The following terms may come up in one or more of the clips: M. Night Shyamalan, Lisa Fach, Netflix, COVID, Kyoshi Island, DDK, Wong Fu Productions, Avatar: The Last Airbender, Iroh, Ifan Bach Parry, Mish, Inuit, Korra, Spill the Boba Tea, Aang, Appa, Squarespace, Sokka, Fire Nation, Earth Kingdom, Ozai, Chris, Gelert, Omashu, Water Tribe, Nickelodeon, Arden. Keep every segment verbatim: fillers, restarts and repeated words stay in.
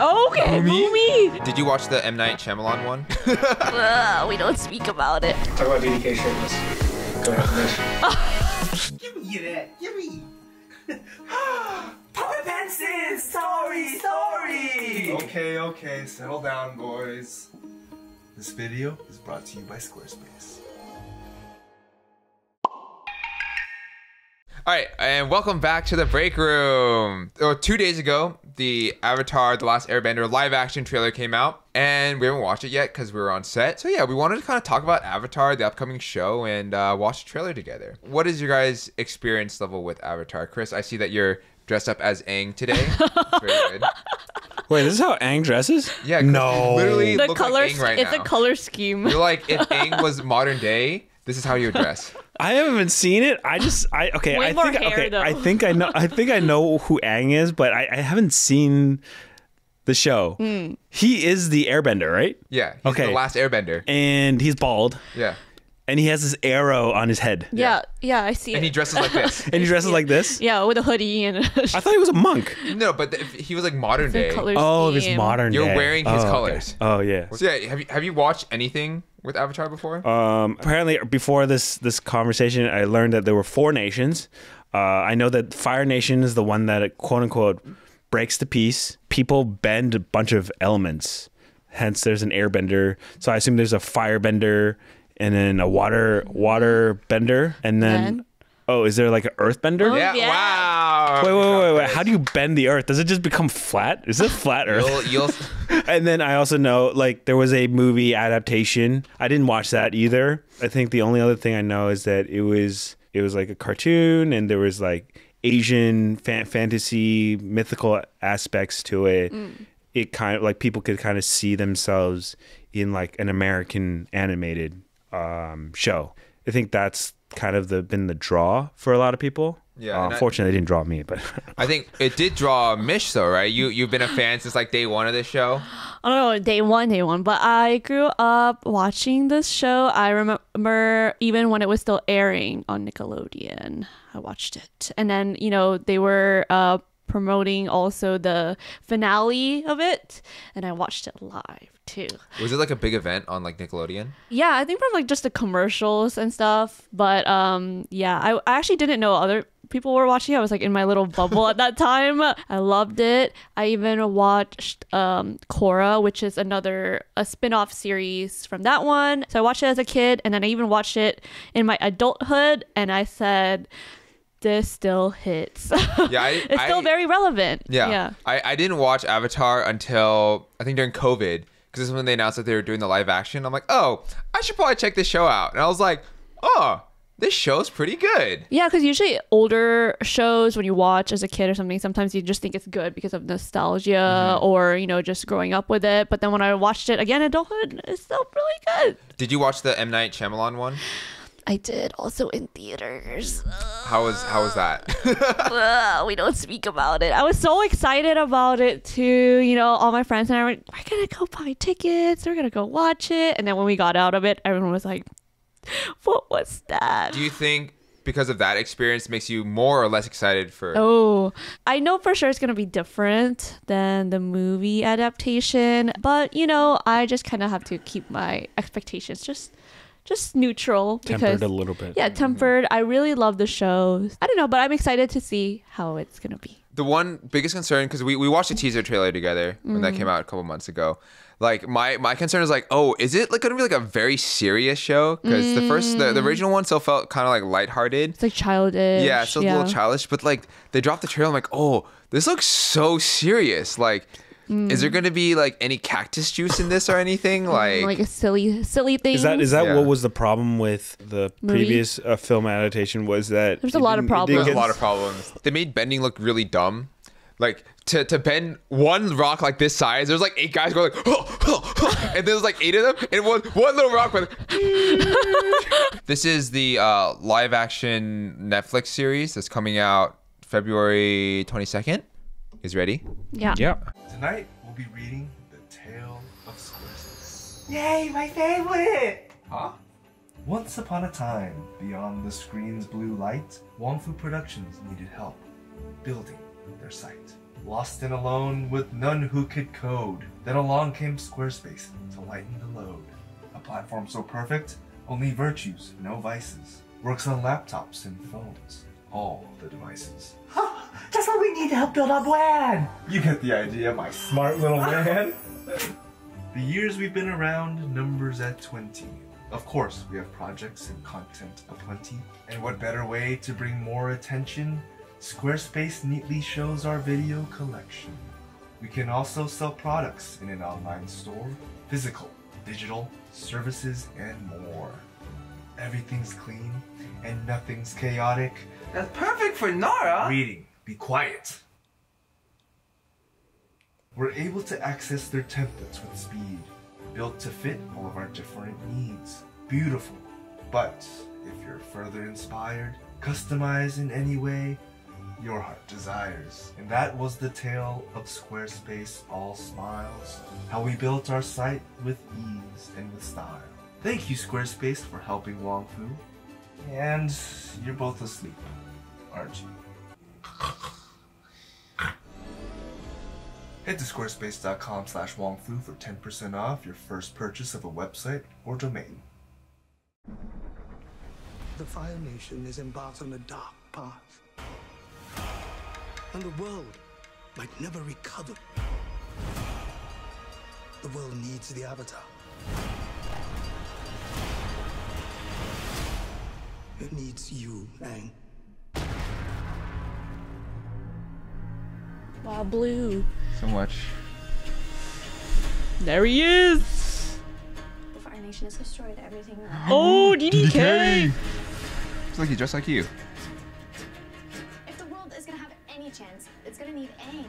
Okay, Mumi. Mumi. Did you watch the M. Night Shyamalan one? uh, we don't speak about it. Talk about D D K shirtless. Go ahead, Mish. Give me that. Give me. Puppet Benson. Sorry, sorry. Okay, okay. Settle down, boys. This video is brought to you by Squarespace. All right, and welcome back to the break room. Oh, two days ago, the Avatar: The Last Airbender live-action trailer came out, and we haven't watched it yet because we were on set. So yeah, we wanted to kind of talk about Avatar, the upcoming show, and uh, watch the trailer together. What is your guys' experience level with Avatar? Chris, I see that you're dressed up as Aang today. That's very good. Wait, this is how Aang dresses? Yeah, no. Literally, the color like Aang right it's now. a color scheme. You're like, if Aang was modern day, this is how you would dress. I haven't even seen it. I just, I okay. Way I more think hair, okay. Though. I think I know. I think I know who Aang is, but I, I haven't seen the show. Mm. He is the Airbender, right? Yeah. He's okay. The last Airbender, and he's bald. Yeah. And he has this arrow on his head. Yeah, yeah, yeah I see. And it. he dresses like this. and he dresses like this. Yeah, with a hoodie and. A I thought he was a monk. No, but the, he was like modern it's day. Oh, he's modern. You're day. wearing his oh, colors. Okay. Oh yeah. So yeah, have you have you watched anything with Avatar before? Um, apparently, before this this conversation, I learned that there were four nations. Uh, I know that Fire Nation is the one that quote unquote breaks the peace. People bend a bunch of elements, hence there's an Airbender. So I assume there's a Firebender, and then a water water bender, and then ben? oh, is there like an earth bender? Oh, yeah. yeah. Wow. Wait, wait, wait, wait. How do you bend the earth? Does it just become flat? Is it flat earth? You'll, you'll... And then I also know like there was a movie adaptation. I didn't watch that either. I think the only other thing I know is that it was it was like a cartoon, and there was like Asian fan fantasy mythical aspects to it. Mm. It kind of like people could kind of see themselves in like an American animated um show. I think that's kind of the been the draw for a lot of people. Yeah, uh, unfortunately I, they didn't draw me, but I think it did draw Mish though, right? You you've been a fan since like day one of this show. I don't know, day one day one but I grew up watching this show. I remember even when it was still airing on Nickelodeon, I watched it, and then you know they were uh promoting also the finale of it, and I watched it live too. Was it like a big event on like Nickelodeon? Yeah, I think from like just the commercials and stuff, but um yeah, I, I actually didn't know other people were watching. I was like in my little bubble at that time. I loved it. I even watched um Korra, which is another a spin-off series from that one. So I watched it as a kid, and then I even watched it in my adulthood, and I said this still hits. Yeah, I, it's I, still very relevant. Yeah, yeah. I, I didn't watch Avatar until I think during COVID, because this is when they announced that they were doing the live action. I'm like, oh, I should probably check this show out. And I was like, oh, this show's pretty good. Yeah, because usually older shows when you watch as a kid or something, sometimes you just think it's good because of nostalgia, mm-hmm. or, you know, just growing up with it. But then when I watched it again, adulthood, it's still really good. Did you watch the M. Night Shyamalan one? I did, also in theaters. How was how was that? uh, we don't speak about it. I was so excited about it too. You know, all my friends and I were like, we're gonna go buy tickets. We're gonna go watch it. And then when we got out of it, everyone was like, "What was that?" Do you think because of that experience makes you more or less excited for? Oh, I know for sure it's gonna be different than the movie adaptation, but you know, I just kind of have to keep my expectations just. Just neutral. Because, tempered a little bit. Yeah, tempered. Mm-hmm. I really love the shows. I don't know, but I'm excited to see how it's going to be. The one biggest concern, because we, we watched the teaser trailer together when mm-hmm. that came out a couple months ago. Like, my, my concern is like, oh, is it like going to be like a very serious show? Because mm-hmm. the first, the, the original one still felt kind of like lighthearted. It's like childish. Yeah, it's still yeah. a little childish. But like, they dropped the trailer. I'm like, oh, this looks so serious. Like... Mm. Is there going to be like any cactus juice in this or anything? Like, like a silly, silly thing. Is that is that yeah. what was the problem with the Movie? previous uh, film adaptation? Was that there's a lot of problems. There's a lot of problems. They made bending look really dumb. Like to to bend one rock like this size, there's like eight guys going like, oh, oh, oh, and there's like eight of them, and one one little rock went. Like, this is the uh, live action Netflix series that's coming out February twenty-second. Is ready? Yeah. Yeah. Tonight, we'll be reading The Tale of Squarespace. Yay, my favorite! Huh? Once upon a time, beyond the screen's blue light, Wong Fu Productions needed help building their site. lost and alone with none who could code. Then along came Squarespace to lighten the load. A platform so perfect, only virtues, no vices. Works on laptops and phones, all the devices. Huh, that's what we need to help build up W A N! You get the idea, my smart little man. The years we've been around, numbers at twenty. Of course, we have projects and content aplenty. And what better way to bring more attention? Squarespace neatly shows our video collection. We can also sell products in an online store, physical, digital, services, and more. Everything's clean and nothing's chaotic. That's perfect for Nara! Reading, be quiet! We're able to access their templates with speed, built to fit all of our different needs. Beautiful. But if you're further inspired, customize in any way your heart desires. And that was the tale of Squarespace All Smiles, how we built our site with ease and with style. Thank you, Squarespace, for helping Wong Fu. And you're both asleep, aren't you? Head to squarespace.com slash wongfu for ten percent off your first purchase of a website or domain. The Fire Nation is embarked on a dark path. And the world might never recover. The world needs the Avatar. It needs you, Aang. Wow, blue. So much. There he is! The Fire Nation has destroyed everything. Oh, D D K! It's like he just like you. If the world is gonna have any chance, it's gonna need Aang.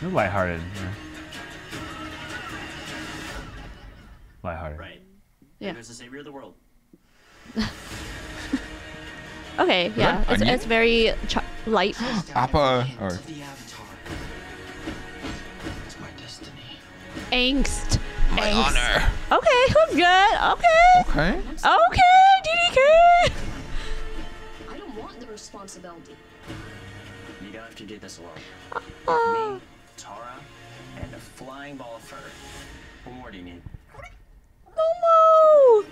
You're lighthearted. Yeah. Lighthearted. Right. Yeah. And there's the savior of the world. Okay, yeah, it's, it's very ch light. Appa or angst. My angst. Honor. Okay, I'm good. Okay. Okay. Okay, D D K. I don't want the responsibility. You don't have to do this alone. Uh, Me, Tara, and a flying ball of fur. What more do you need? No more.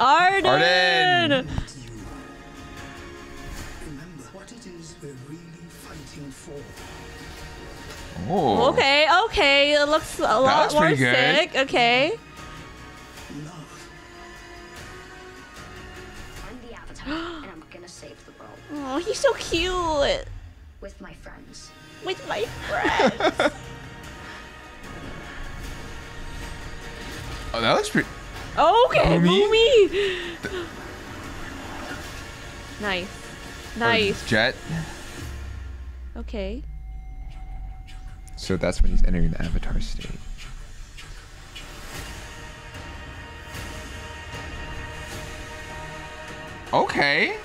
Arden! Arden! Remember what it is we're really fighting for. Oh. Okay, okay. It looks a lot more sick. Okay. Love. I'm the Avatar, and I'm gonna save the world. Oh, he's so cute. With my friends. With my friends. Oh, that looks pretty. Okay, Moomy! Nice. Nice. Jet. Okay. So that's when he's entering the Avatar state. Okay.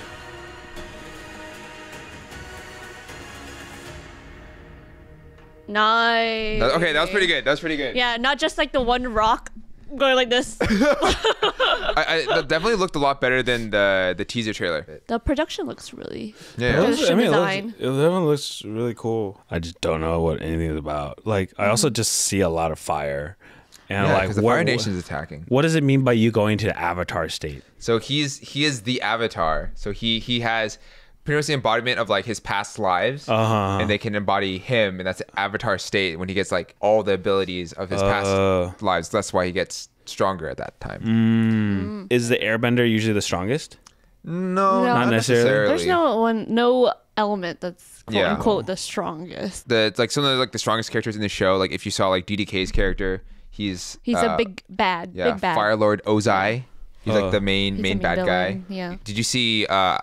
Nice. That, okay, that was pretty good. That was pretty good. Yeah, not just like the one rock. Going like this. I, I that definitely looked a lot better than the the teaser trailer. The production looks really. Yeah, it looks, I mean, it looks, it looks really cool. I just don't know what anything is about. Like, I also just see a lot of fire, and yeah, like, the Fire Nation is attacking. What does it mean by you going to the Avatar state? So he's he is the Avatar. So he he has pretty much the embodiment of like his past lives, uh-huh. and they can embody him, and that's the Avatar state when he gets like all the abilities of his uh, past lives. That's why he gets stronger at that time. Mm. Mm. Is the Airbender usually the strongest? No, no, not necessarily. necessarily. There's no one, no element that's quote yeah. unquote the strongest. The like some of like the strongest characters in the show. Like if you saw like D D K's character, he's he's uh, a big bad, yeah, big bad. Fire Lord Ozai. He's uh, like the main main, main bad villain. guy. Yeah. Did you see? Uh,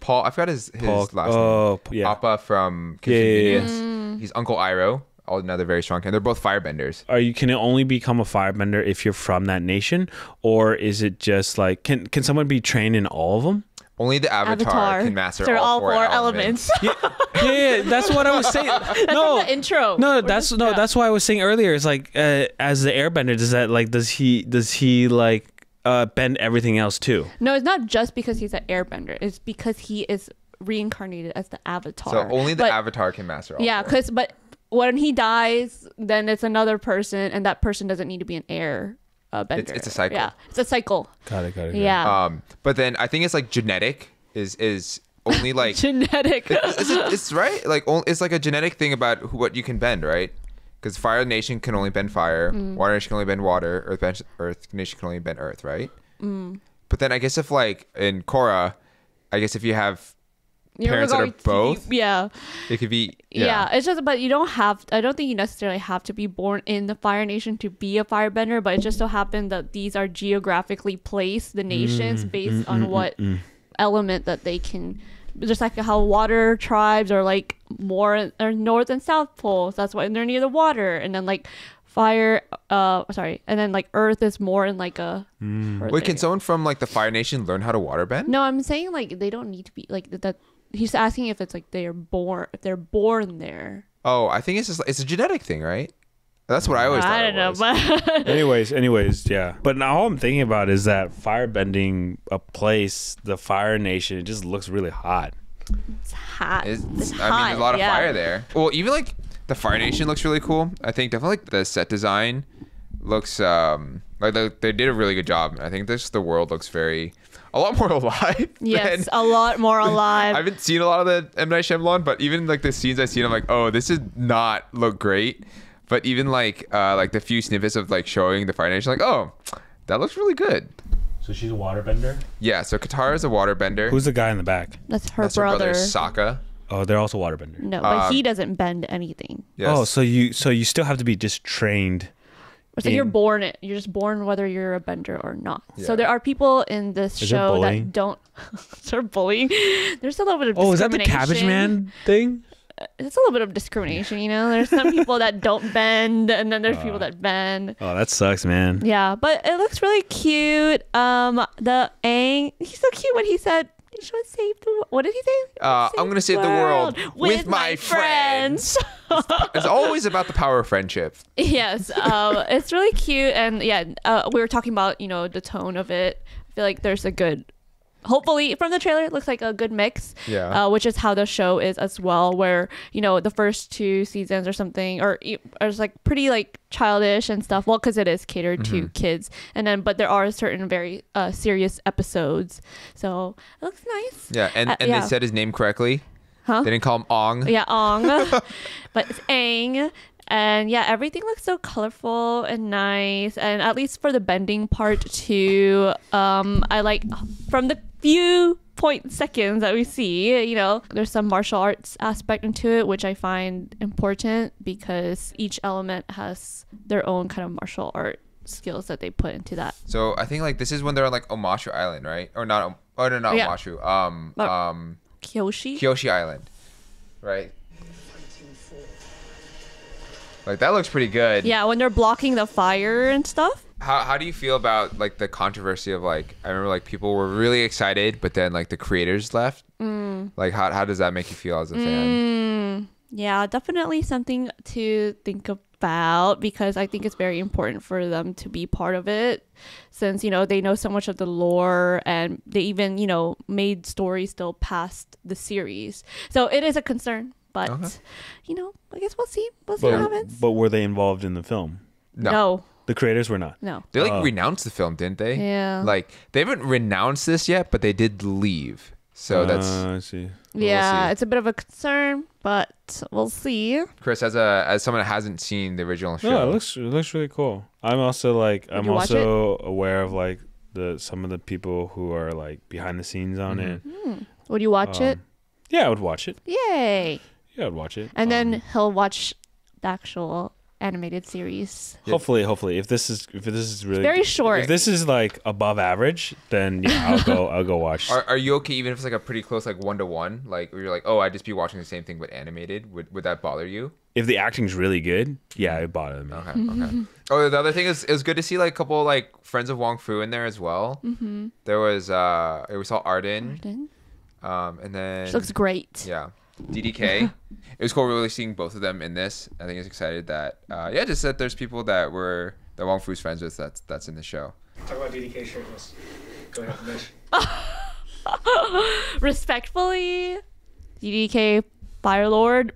Paul, I forgot his, his Paul, last oh, name. Yeah. Appa from yeah, yeah, yeah. Mm. He's Uncle Iroh, another very strong character. They're both firebenders. Are you can it only become a firebender if you're from that nation, or is it just like can can someone be trained in all of them? Only the Avatar, Avatar. can master They're all, all four, four elements. elements. Yeah, yeah, yeah, that's what I was saying. That's no, like the intro. No, that's just, no, yeah. that's what I was saying earlier. It's like uh, as the Airbender, does that like does he does he like uh, bend everything else too. No, it's not just because he's an airbender. It's because he is reincarnated as the Avatar. So only the but, Avatar can master all Yeah, because but when he dies, then it's another person, and that person doesn't need to be an heir. Uh, bender. It's, it's a cycle. Yeah, it's a cycle. Got it. Got it. Got yeah. It. Um, but then I think it's like genetic is is only like genetic. It's, it's, it's right. Like it's like a genetic thing about who, what you can bend, right? Because Fire Nation can only bend fire, mm. Water Nation can only bend water, Earth bench, Earth Nation can only bend Earth, right? Mm. But then I guess if like in Korra, I guess if you have You're parents that are both, to, yeah, it could be, yeah. yeah. It's just, but you don't have. I don't think you necessarily have to be born in the Fire Nation to be a firebender, but it just so happened that these are geographically placed, the nations, mm, based mm, on mm, what mm, element that they can. Just like how water tribes are like more or north and south poles, that's why they're near the water, and then like fire uh sorry and then like earth is more in like a mm. Wait, can someone from like the Fire Nation learn how to waterbend? No, I'm saying like they don't need to be like that. He's asking if it's like they're born if they're born there. Oh, I think it's just it's a genetic thing, right? That's what I always thought. I don't know, but anyways, anyways, yeah. But now all I'm thinking about is that firebending a place, the Fire Nation, it just looks really hot. It's hot. It's, it's hot. I mean, there's a lot yeah. of fire there. Well, even like the Fire Nation looks really cool. I think definitely like the set design looks um like they, they did a really good job. I think this the world looks very a lot more alive. Yes, a lot more alive. I haven't seen a lot of the M. Night Shyamalan, but even like the scenes I've seen, I'm like, oh, this did not look great. But even like uh, like the few snippets of like showing the Fire Nation, like, oh, that looks really good. So she's a waterbender? Yeah, so Katara's a waterbender. Who's the guy in the back? That's her That's brother. That's her brother, Sokka. Oh, they're also waterbender. No, but um, he doesn't bend anything. Yes. Oh, so you so you still have to be just trained. So in... you're born it. You're just born whether you're a bender or not. Yeah. So there are people in this is show that don't... They're bullying. There's a little bit of oh, discrimination. Oh, is that the Cabbage Man thing? It's a little bit of discrimination, you know. There's some people that don't bend, and then there's uh, people that bend. Oh, that sucks, man. Yeah, but it looks really cute. Um, the Aang, he's so cute when he said, "You should save the." What did he say? Uh, I'm gonna save the world, the world with, with my, my friends. friends. It's, it's always about the power of friendship. Yes, um, it's really cute, and yeah, uh, we were talking about you know the tone of it. I feel like there's a good. Hopefully, from the trailer, it looks like a good mix, yeah. uh, which is how the show is as well, where, you know, the first two seasons or something are, are like pretty like childish and stuff. Well, because it is catered mm-hmm. to kids. And then but there are certain very uh, serious episodes. So it looks nice. Yeah. And, uh, and yeah. they said his name correctly. Huh? They didn't call him Aang. Yeah, Aang. But it's Aang. And yeah, everything looks so colorful and nice. And at least for the bending part too, um, I like from the few point seconds that we see, you know, there's some martial arts aspect into it, which I find important because each element has their own kind of martial art skills that they put into that. So I think like this is when they're on like Omashu Island, right? Or not? Oh no, not yeah. Omashu. Um, um, Kyoshi. Kyoshi Island, right? Like that looks pretty good. Yeah, when they're blocking the fire and stuff. How, how do you feel about like the controversy of like I remember like people were really excited, but then like the creators left. Mm. Like how how does that make you feel as a mm. fan? Yeah, definitely something to think about because I think it's very important for them to be part of it, since you know they know so much of the lore and they even you know made stories still past the series. So it is a concern, but okay. you know I guess we'll see. We'll see but, what happens. But were they involved in the film? No. no. The creators were not. No. They like uh, renounced the film, didn't they? Yeah. Like they haven't renounced this yet, but they did leave. So uh, that's. I see. Well, yeah, we'll see. It's a bit of a concern, but we'll see. Chris, as a as someone that hasn't seen the original show, no, it looks it looks really cool. I'm also like Did I'm you watch also it? aware of like the some of the people who are like behind the scenes on mm-hmm. it. Mm. Would you watch um, it? Yeah, I would watch it. Yay. Yeah, I'd watch it. And um, then he'll watch the actual animated series. Hopefully, hopefully, if this is if this is really it's very short, if this is like above average, then yeah, I'll go. I'll go watch. Are, are you okay even if it's like a pretty close, like one to one, like where you're like, oh, I'd just be watching the same thing but animated? Would would that bother you? If the acting's really good, yeah, it bothered me. Okay, okay. Oh, the other thing is, it was good to see like a couple like friends of Wong Fu in there as well. Mm-hmm. There was uh, we saw Arden. Arden. Um, and then she looks great. Yeah. D D K. It was cool really seeing both of them in this. I think it's excited that uh yeah, just that there's people that were that Wong Fu's friends with that's that's in the show. Talk about D D K shirtless. Go ahead, Mish. Respectfully, D D K Fire Lord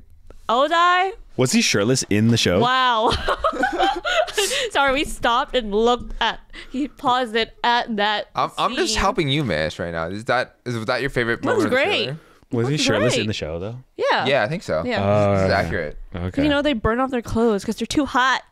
Ozai. Was he shirtless in the show? Wow. Sorry, we stopped and looked at. He paused it at that. I'm, I'm just helping you, Mish, right now. Is that is that your favorite moment? That was great. Of the Was That's he shirtless right. in the show though? Yeah. Yeah, I think so. Yeah, uh, this is accurate. Okay. You know, they burn off their clothes because they're too hot.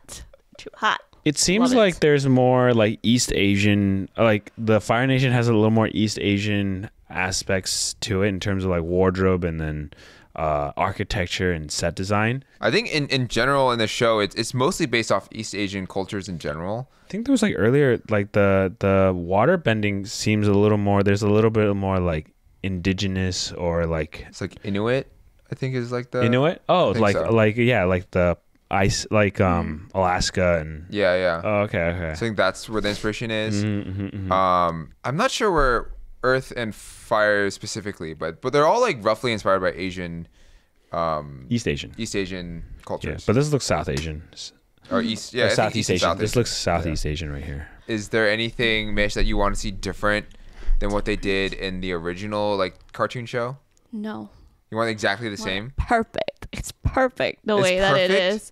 Too hot. It seems Love like it. There's more like East Asian, like the Fire Nation has a little more East Asian aspects to it in terms of like wardrobe and then uh, architecture and set design. I think in in general in the show, it's it's mostly based off East Asian cultures in general. I think there was like earlier, like the the water bending seems a little more. There's a little bit more like. Indigenous or like it's like Inuit, I think is like the Inuit. Oh, like so. like yeah, like the ice, like um Alaska and yeah, yeah. Oh, okay, okay. So I think that's where the inspiration is. Mm-hmm, mm-hmm. Um, I'm not sure where Earth and Fire specifically, but but they're all like roughly inspired by Asian, um, East Asian, East Asian cultures. Yeah, but this looks South Asian or East, yeah, or Southeast Asian. South Asian. This looks Southeast yeah. Asian right here. Is there anything, Mish, that you want to see different than what they did in the original like cartoon show? No. You want exactly the well, same? Perfect. It's perfect the it's way perfect? that it is.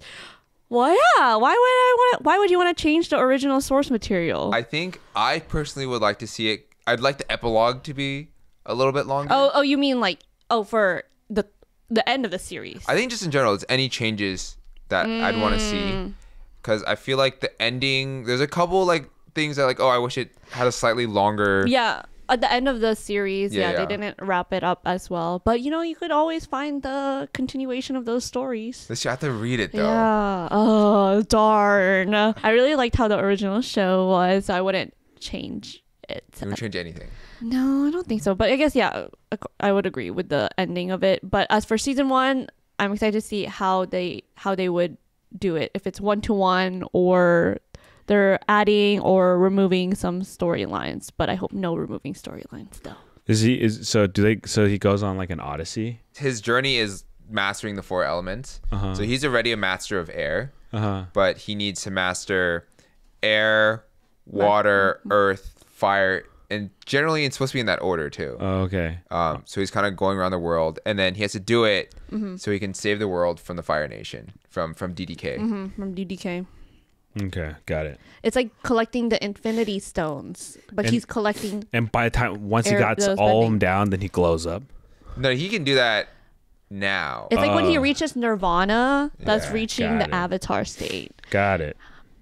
Well, yeah. Why would I want? Why would you want to change the original source material? I think I personally would like to see it. I'd like the epilogue to be a little bit longer. Oh, oh, you mean like oh for the the end of the series? I think just in general, it's any changes that mm. I'd want to see, because I feel like the ending. There's a couple like things that like oh I wish it had a slightly longer. Yeah. At the end of the series, yeah, yeah, yeah, they didn't wrap it up as well. But, you know, you could always find the continuation of those stories. You have to read it, though. Yeah. Oh, darn. I really liked how the original show was. So I wouldn't change it. You wouldn't change anything? No, I don't think so. But I guess, yeah, I would agree with the ending of it. But as for season one, I'm excited to see how they how they would do it. If it's one-to-one or... they're adding or removing some storylines, but I hope no removing storylines though. Is he is so do they so he goes on like an odyssey? His journey is mastering the four elements. Uh-huh. So he's already a master of air. Uh-huh. But he needs to master air, water, uh-huh. earth, fire, and generally it's supposed to be in that order too. Oh, okay. Um so he's kind of going around the world and then he has to do it mm-hmm. so he can save the world from the Fire Nation, from from D D K. Mm-hmm. From D D K. Okay, got it. It's like collecting the infinity stones, but and, he's collecting. And by the time once he got all of them down, then he glows up. No, he can do that now. It's like uh, when he reaches nirvana, that's yeah, reaching the it. avatar state. Got it.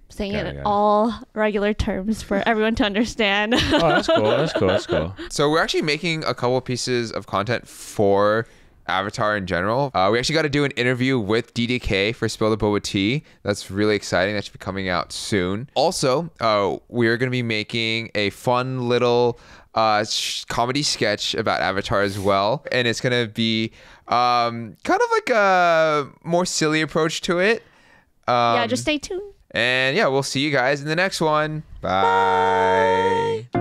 Saying got it, it in all it. regular terms for everyone to understand. Oh, that's cool. That's cool. That's cool. So we're actually making a couple pieces of content for Avatar in general. Uh, we actually got to do an interview with D D K for Spill the Boba Tea. That's really exciting. That should be coming out soon. Also, uh, we're going to be making a fun little uh, sh comedy sketch about Avatar as well. And it's going to be um, kind of like a more silly approach to it. Um, yeah, just stay tuned. And yeah, we'll see you guys in the next one. Bye. Bye.